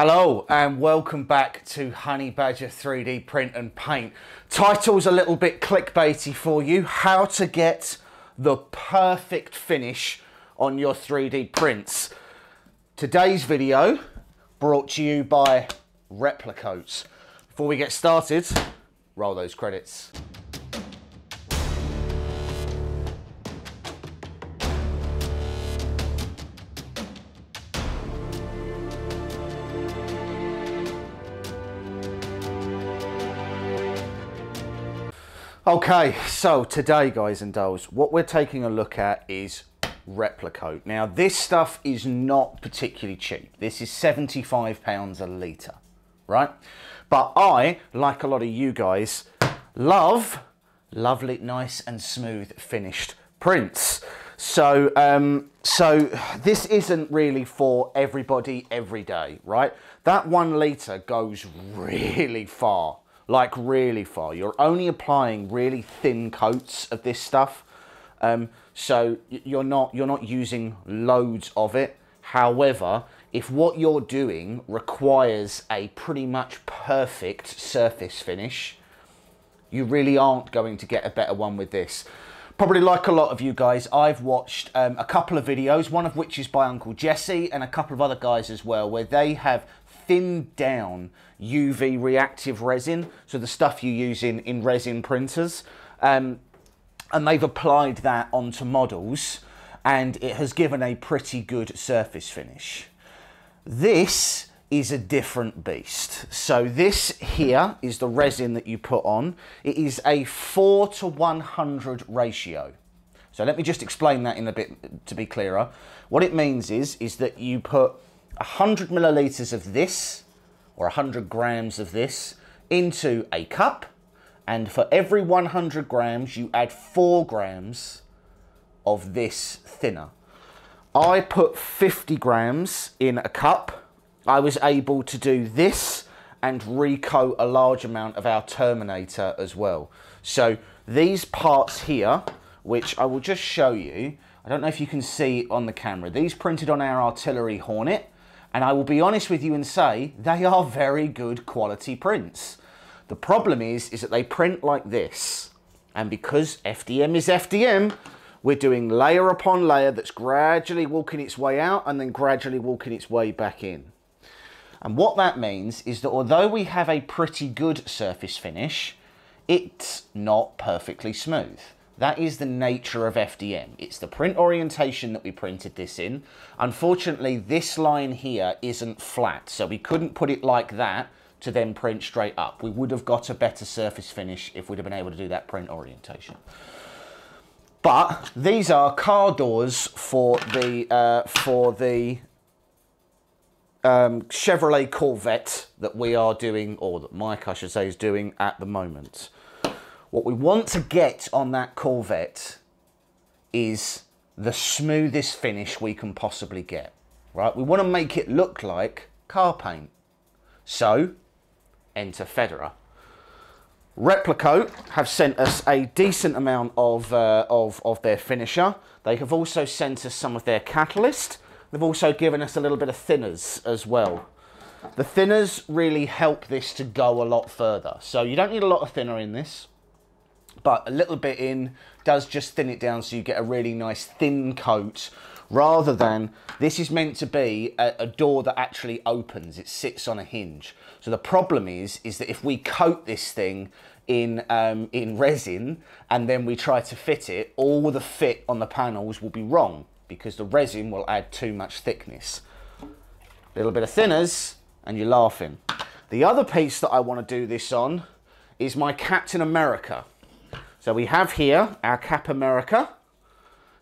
Hello and welcome back to Honey Badger 3D Print and Paint. Title's a little bit clickbaity for you. How to get the perfect finish on your 3D prints. Today's video brought to you by Replicoat. Before we get started, roll those credits. Okay, so today, guys and dolls, what we're taking a look at is Replicoat. Now, this stuff is not particularly cheap. This is £75 a litre, right? But I, like a lot of you guys, love lovely, nice and smooth finished prints. So, this isn't really for everybody every day, right? That 1 litre goes really far. Like really far. You're only applying really thin coats of this stuff, so you're not using loads of it. However, if what you're doing requires a pretty much perfect surface finish, you really aren't going to get a better one with this. Probably like a lot of you guys, I've watched a couple of videos, one of which is by Uncle Jesse and a couple of other guys as well, where they have thinned down UV reactive resin, so the stuff you use in resin printers, and they've applied that onto models, and it has given a pretty good surface finish. This is a different beast. So this here is the resin that you put on. It is a 4:100 ratio. So let me just explain that in a bit to be clearer. What it means is that you put 100 milliliters of this, or 100 grams of this, into a cup, and for every 100 grams you add 4 grams of this thinner. I put 50 grams in a cup. I was able to do this and recoat a large amount of our Terminator as well. So these parts here, which I will just show you, I don't know if you can see on the camera, these printed on our Artillery Hornet, and I will be honest with you and say they are very good quality prints. The problem is that they print like this, and because FDM is FDM, we're doing layer upon layer that's gradually walking its way out and then gradually walking its way back in. And what that means is that although we have a pretty good surface finish, it's not perfectly smooth. That is the nature of FDM. It's the print orientation that we printed this in. Unfortunately, this line here isn't flat, so we couldn't put it like that to then print straight up. We would have got a better surface finish if we'd have been able to do that print orientation. But these are car doors for the Chevrolet Corvette that we are doing, or that Mike, I should say, is doing at the moment. What we want to get on that Corvette is the smoothest finish we can possibly get, right? We want to make it look like car paint. So, enter Federer. Replicoat have sent us a decent amount of their finisher. They have also sent us some of their catalyst. They've also given us a little bit of thinners as well. The thinners really help this to go a lot further. So you don't need a lot of thinner in this, but a little bit in does just thin it down so you get a really nice thin coat, rather than this is meant to be a door that actually opens. It sits on a hinge. So the problem is that if we coat this thing in resin and then we try to fit it, all the fit on the panels will be wrong, because the resin will add too much thickness. A little bit of thinners and you're laughing. The other piece that I want to do this on is my Captain America. So we have here our Cap America.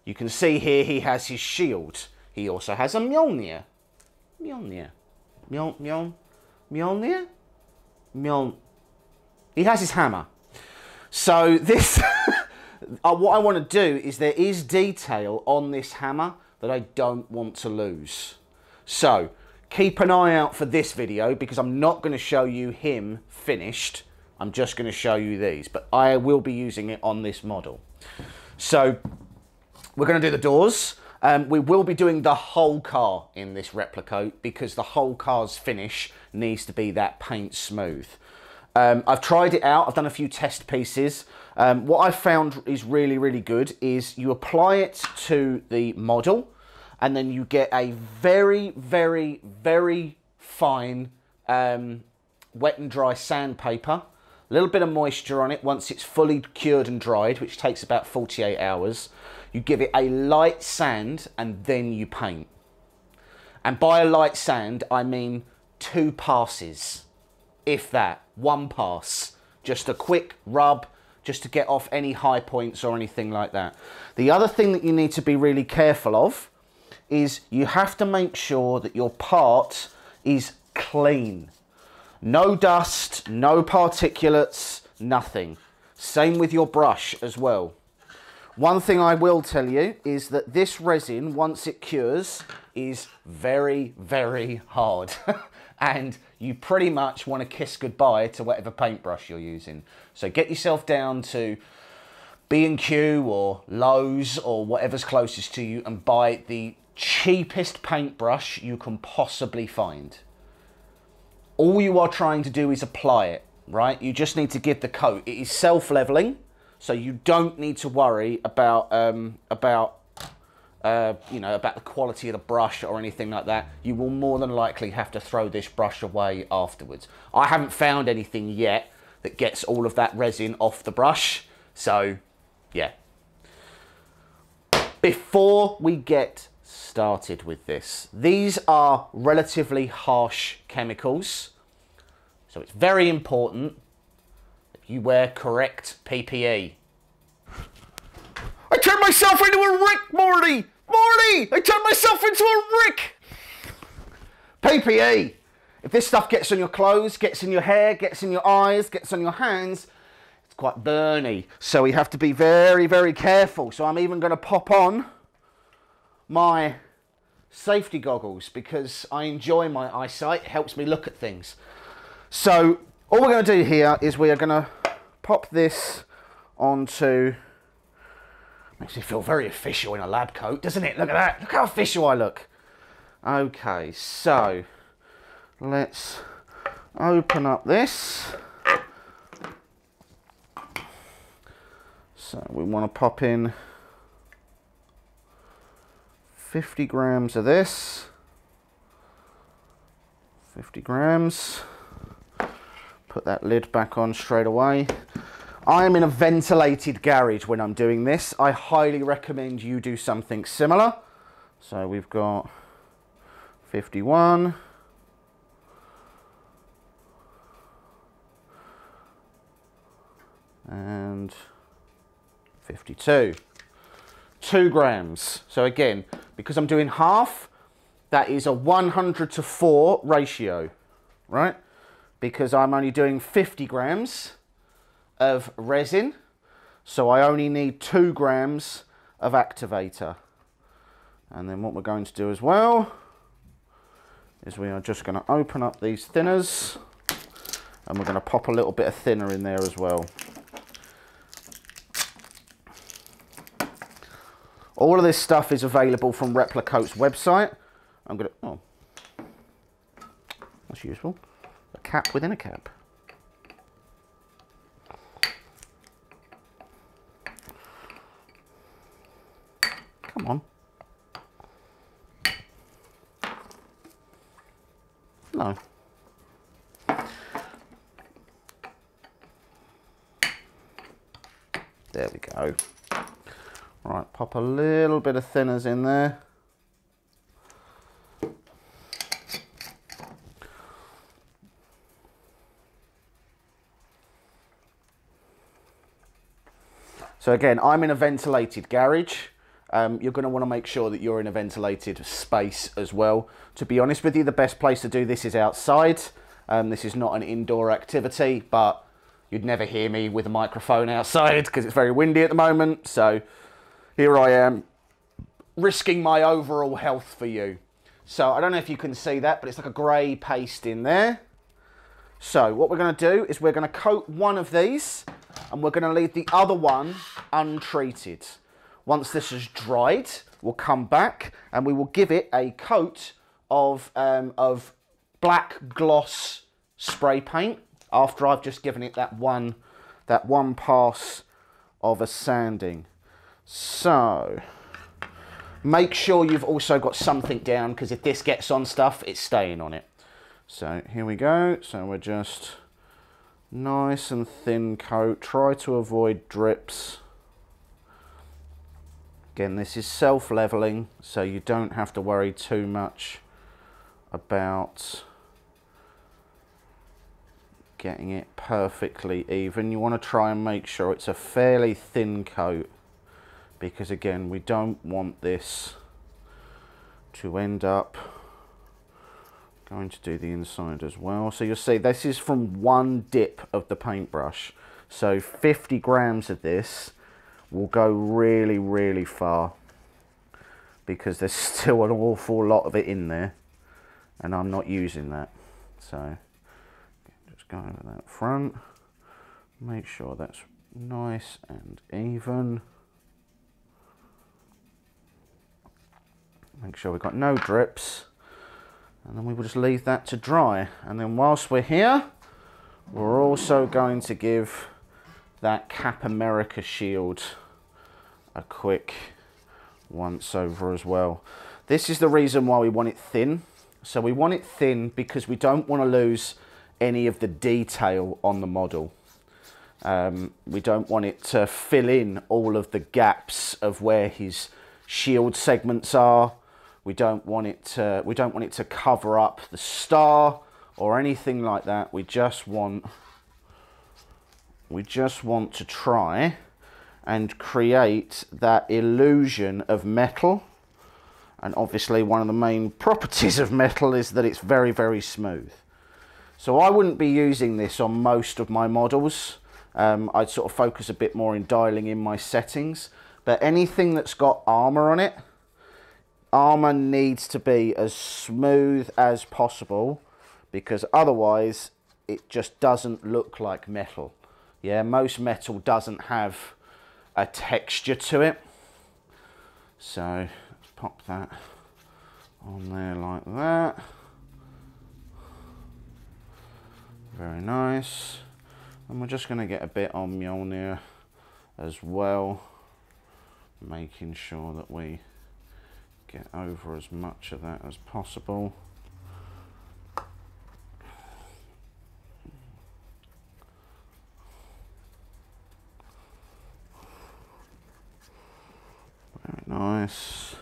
You can see here he has his shield. He also has a Mjolnir. Mjolnir. Mjolnir? He has his hammer. So this... what I want to do is there is detail on this hammer that I don't want to lose. So keep an eye out for this video, because I'm not going to show you him finished. I'm just going to show you these, but I will be using it on this model. So we're going to do the doors. We will be doing the whole car in this Replicoat because the whole car's finish needs to be that paint smooth. I've tried it out, I've done a few test pieces. What I found is really, really good is you apply it to the model and then you get a very, very, very fine wet and dry sandpaper. A little bit of moisture on it once it's fully cured and dried, which takes about 48 hours. You give it a light sand and then you paint. And by a light sand, I mean 2 passes. If that, 1 pass, just a quick rub, just to get off any high points or anything like that. The other thing that you need to be really careful of is you have to make sure that your part is clean. No dust, no particulates, nothing. Same with your brush as well. One thing I will tell you is that this resin, once it cures, is very, very hard. And you pretty much want to kiss goodbye to whatever paintbrush you're using. So get yourself down to B&Q or Lowe's or whatever's closest to you and buy the cheapest paintbrush you can possibly find. All you are trying to do is apply it, right? You just need to give the coat. It is self-leveling, so you don't need to worry about the quality of the brush or anything like that. You will more than likely have to throw this brush away afterwards. I haven't found anything yet that gets all of that resin off the brush, so yeah. Before we get started with this, these are relatively harsh chemicals, so it's very important that you wear correct PPE. I turned myself into a Rick Morty! Morty! I turned myself into a Rick! PPE! If this stuff gets on your clothes, gets in your hair, gets in your eyes, gets on your hands, it's quite burny. So we have to be very, very careful. So I'm even going to pop on my safety goggles because I enjoy my eyesight. It helps me look at things. So all we're going to do here is we are going to pop this onto... Makes me feel very official in a lab coat, doesn't it? Look at that. Look how official I look. Okay, so let's open up this. So we want to pop in 50 grams of this. 50 grams. Put that lid back on straight away. I am in a ventilated garage when I'm doing this. I highly recommend you do something similar. So we've got 51. And 52. 2 grams. So again, because I'm doing half, that is a 100-to-4 ratio, right? Because I'm only doing 50 grams. Of resin, so I only need 2 grams of activator. And then what we're going to do as well is we are just going to open up these thinners and we're going to pop a little bit of thinner in there as well. All of this stuff is available from Replicoat's website. I'm going to, oh, that's useful, a cap within a cap. Come on. No. There we go. Right, pop a little bit of thinners in there. So again, I'm in a ventilated garage. You're going to want to make sure that you're in a ventilated space as well. To be honest with you, the best place to do this is outside. This is not an indoor activity, but you'd never hear me with a microphone outside because it's very windy at the moment. So here I am risking my overall health for you. So I don't know if you can see that, but it's like a grey paste in there. So what we're going to do is we're going to coat one of these and we're going to leave the other one untreated. Once this is dried, will come back and we will give it a coat of black gloss spray paint after I've just given it that one pass of a sanding. So make sure you've also got something down, because if this gets on stuff, it's staying on it. So here we go. So we're just nice and thin coat. Try to avoid drips. Again, this is self-leveling, so you don't have to worry too much about getting it perfectly even. You want to try and make sure it's a fairly thin coat, because again, we don't want this to end up going to do the inside as well. So you'll see this is from one dip of the paintbrush. So 50 grams of this will go really, really far, because there's still an awful lot of it in there and I'm not using that. So just go over that front, make sure that's nice and even. Make sure we've got no drips, and then we will just leave that to dry. And then whilst we're here, we're also going to give that Cap America shield a quick once over as well. This is the reason why we want it thin. So we want it thin because we don't want to lose any of the detail on the model. We don't want it to fill in all of the gaps of where his shield segments are. We don't want it to cover up the star or anything like that. We just want to try and create that illusion of metal. And obviously one of the main properties of metal is that it's very, very smooth. So I wouldn't be using this on most of my models. I'd sort of focus a bit more in dialing in my settings. But anything that's got armor on it, armor needs to be as smooth as possible, because otherwise it just doesn't look like metal. Yeah, most metal doesn't have a texture to it. So let's pop that on there like that. Very nice. And we're just going to get a bit on Mjolnir as well, making sure that we get over as much of that as possible. Very nice.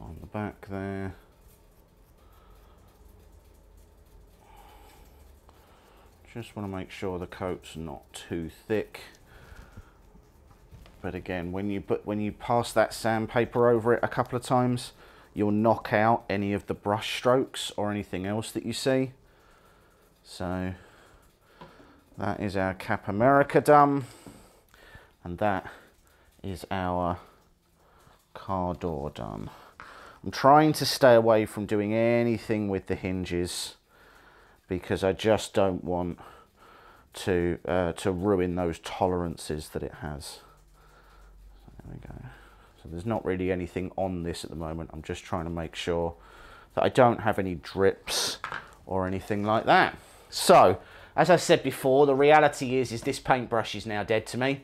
On the back there. Just want to make sure the coat's not too thick. But again, when you pass that sandpaper over it a couple of times, you'll knock out any of the brush strokes or anything else that you see. So that is our Cap America done, and that is our car door done. I'm trying to stay away from doing anything with the hinges, because I just don't want to ruin those tolerances that it has. There we go. So there's not really anything on this at the moment. I'm just trying to make sure that I don't have any drips or anything like that. So, as I said before, the reality is this paintbrush is now dead to me.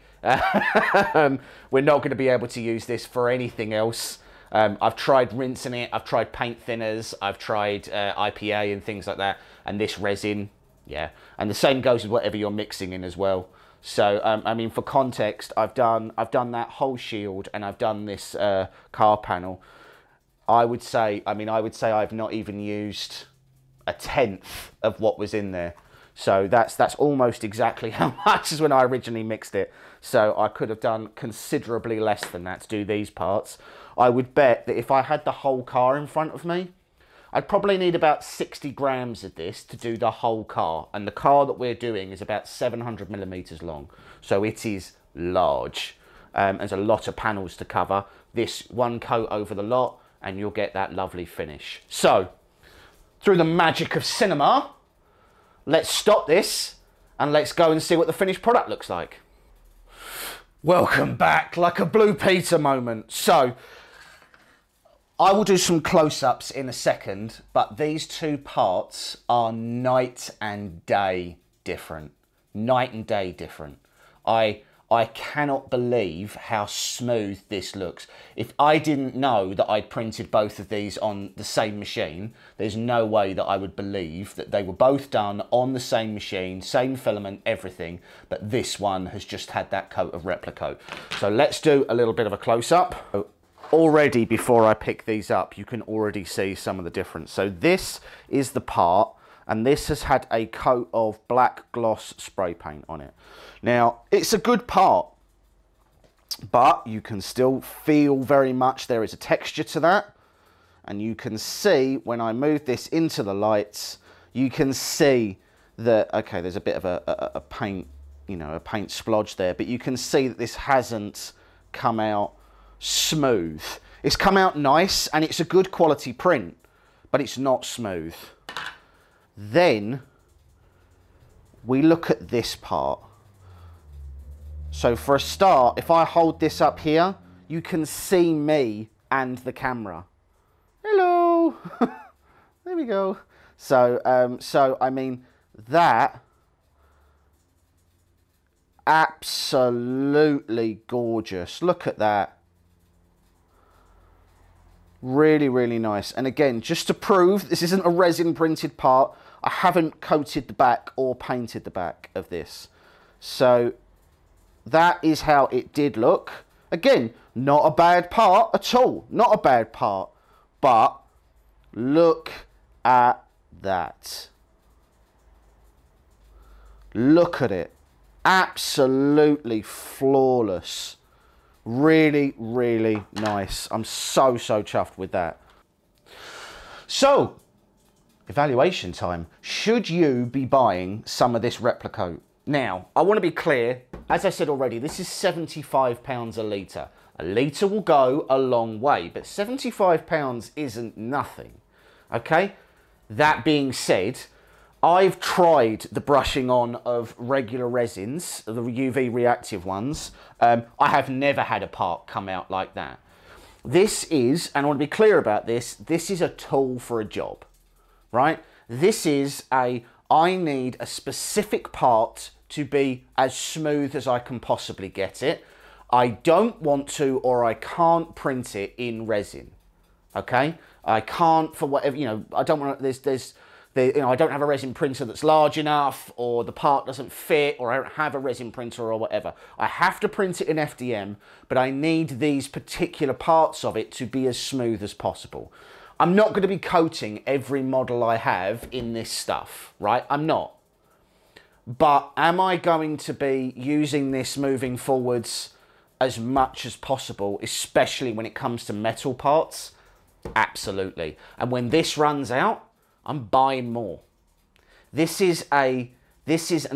We're not going to be able to use this for anything else. I've tried rinsing it. I've tried paint thinners. I've tried IPA and things like that. And this resin, yeah. And the same goes with whatever you're mixing in as well. So, I mean, for context, I've done that whole shield, and I've done this car panel. I would say I've not even used a tenth of what was in there. So that's almost exactly how much as when I originally mixed it. So I could have done considerably less than that to do these parts. I would bet that if I had the whole car in front of me, I'd probably need about 60 grams of this to do the whole car. And the car that we're doing is about 700 millimeters long. So it is large. There's a lot of panels to cover. This one coat over the lot and you'll get that lovely finish. So through the magic of cinema, let's stop this and let's go and see what the finished product looks like. Welcome back, like a Blue Peter moment. So I will do some close-ups in a second, but these two parts are night and day different. Night and day different. I cannot believe how smooth this looks. If I didn't know that I'd printed both of these on the same machine, there's no way that I would believe that they were both done on the same machine, same filament, everything, but this one has just had that coat of Replicoat. So let's do a little bit of a close-up. Already, before I pick these up, you can already see some of the difference. So this is the part, and this has had a coat of black gloss spray paint on it. Now, it's a good part, but you can still feel very much there is a texture to that. And you can see, when I move this into the lights, you can see that, okay, there's a bit of a paint, you know, a paint splodge there, but you can see that this hasn't come out smooth. It's come out nice, and it's a good quality print, but it's not smooth. Then we look at this part. So for a start, if I hold this up here, you can see me and the camera. Hello. There we go. So I mean, that absolutely gorgeous. Look at that. Really, really nice. And again, just to prove this isn't a resin printed part, I haven't coated the back or painted the back of this. So that is how it did look. Again, not a bad part at all. Not a bad part. But look at that. Look at it. Absolutely flawless. Really, really nice. I'm so chuffed with that. So, evaluation time. Should you be buying some of this Replicoat? Now, I want to be clear, as I said already, this is £75 a litre. A litre will go a long way, but £75 isn't nothing, okay? That being said, I've tried the brushing on of regular resins, the UV reactive ones. I have never had a part come out like that. This is, and I want to be clear about this, this is a tool for a job, right? This is I need a specific part to be as smooth as I can possibly get it. I don't want to, or I can't print it in resin, okay? I can't, for whatever, you know, I don't want to, you know, I don't have a resin printer that's large enough, or the part doesn't fit, or I don't have a resin printer or whatever. I have to print it in FDM, but I need these particular parts of it to be as smooth as possible. I'm not going to be coating every model I have in this stuff, right? I'm not. But am I going to be using this moving forwards as much as possible, especially when it comes to metal parts? Absolutely. And when this runs out, I'm buying more. This is an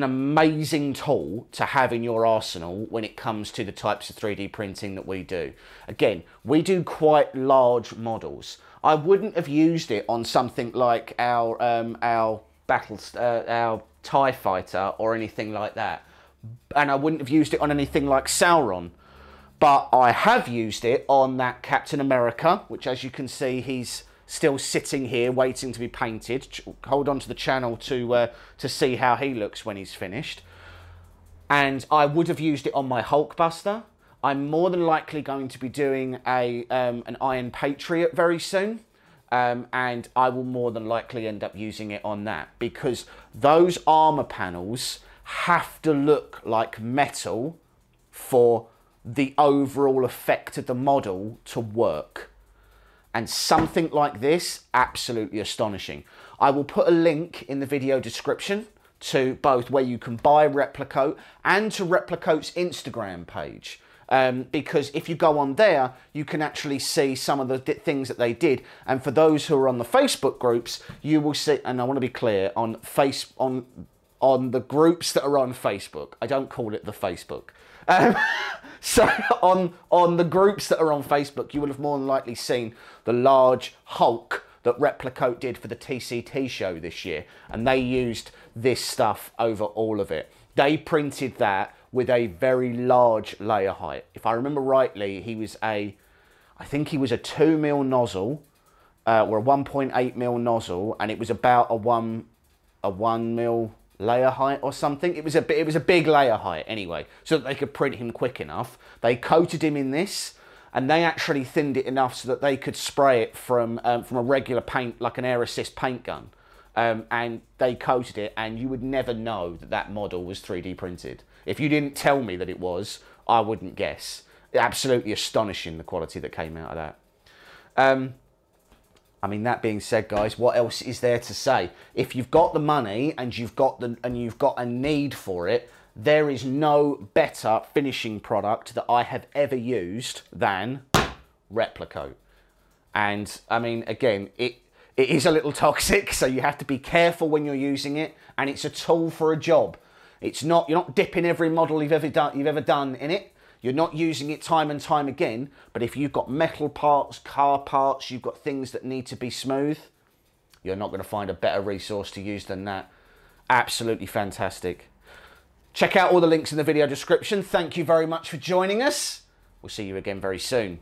amazing tool to have in your arsenal when it comes to the types of 3D printing that we do. Again, we do quite large models. I wouldn't have used it on something like our TIE Fighter or anything like that, and I wouldn't have used it on anything like Sauron. But I have used it on that Captain America, which, as you can see, he's still sitting here waiting to be painted. Hold on to the channel to see how he looks when he's finished. And I would have used it on my Hulkbuster. I'm more than likely going to be doing an Iron Patriot very soon. And I will more than likely end up using it on that, because those armor panels have to look like metal for the overall effect of the model to work. And something like this, absolutely astonishing. I will put a link in the video description to both where you can buy Replicoat and to Replicoat's Instagram page. Because if you go on there, you can actually see some of the things that they did. And for those who are on the Facebook groups, you will see, and I want to be clear, on the groups that are on Facebook. I don't call it the Facebook. So on the groups that are on Facebook, you will have more than likely seen the large Hulk that Replicoat did for the TCT show this year. And they used this stuff over all of it. They printed that with a very large layer height. If I remember rightly, he was a, I think he was a 2mm nozzle or a 1.8mm nozzle, and it was about a one mil layer height or something. It was a big layer height anyway, so that they could print him quick enough. They coated him in this, and they actually thinned it enough so that they could spray it from a regular paint, like an air assist paint gun. And they coated it, and you would never know that that model was 3D printed. If you didn't tell me that it was, I wouldn't guess. Absolutely astonishing, the quality that came out of that. I mean, that being said, guys, what else is there to say? If you've got the money and you've got a need for it, there is no better finishing product that I have ever used than Replicoat. And I mean, again, it is a little toxic, so you have to be careful when you're using it, and it's a tool for a job. It's not, you're not dipping every model you've ever done in it. You're not using it time and time again, but if you've got metal parts, car parts, you've got things that need to be smooth, you're not going to find a better resource to use than that. Absolutely fantastic. Check out all the links in the video description. Thank you very much for joining us. We'll see you again very soon.